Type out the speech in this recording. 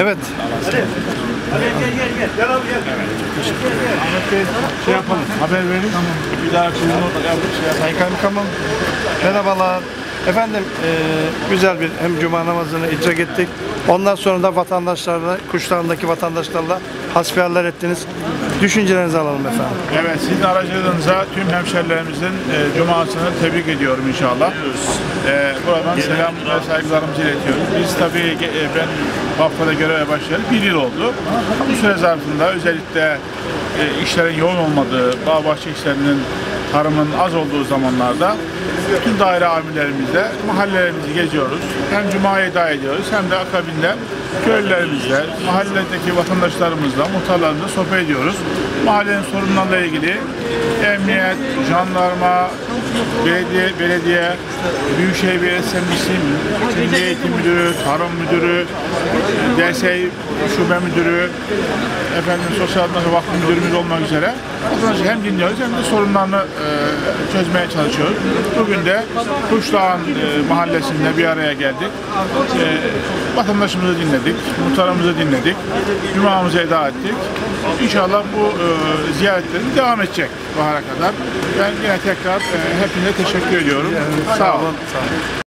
Evet. Hadi gel. Gel abi gel. Ahmet Bey şey yapalım. Haber verin. Tamam. Bir daha akşam tamam. Merhabalar. Efendim güzel bir hem cuma namazını icra ettik. Ondan sonra da vatandaşlarla, kuşlarındaki vatandaşlarla hasbihaller ettiniz. Düşüncelerinizi alalım efendim. Evet, sizin aracılığınıza tüm hemşerilerimizin cumasını tebrik ediyorum inşallah. Buradan selam ve saygılarımızı iletiyoruz. Biz tabii ben Vakfı'da göreve başlayalı 1 yıl oldu. Bu süre zarfında özellikle işlerin yoğun olmadığı, bağ bahçe işlerinin, tarımın az olduğu zamanlarda bütün daire amirlerimizle mahallelerimizi geziyoruz. Hem cumaya eda ediyoruz hem de akabinde köylülerimizle, mahalledeki vatandaşlarımızla, muhtarlarımızla sohbet ediyoruz. Mahallenin sorunlarla ilgili emniyet, jandarma, belediye, Büyükşehir Belediyesi, Milli Eğitim Müdürü, Tarım Müdürü, DSİ Şube Müdürü, Sosyal Hizmetler Vakfı Müdürümüz olmak üzere hem dinliyoruz hem de sorunlarını çözmeye çalışıyoruz. Bugün de Kuşdağ'ın mahallesinde bir araya geldik. Vatandaşımızı dinledik, muhtarımızı dinledik, cumamızı eda ettik. İnşallah bu ziyaretlerimiz devam edecek bahara kadar. Ben yine tekrar hepinize teşekkür ediyorum. Sağ olun.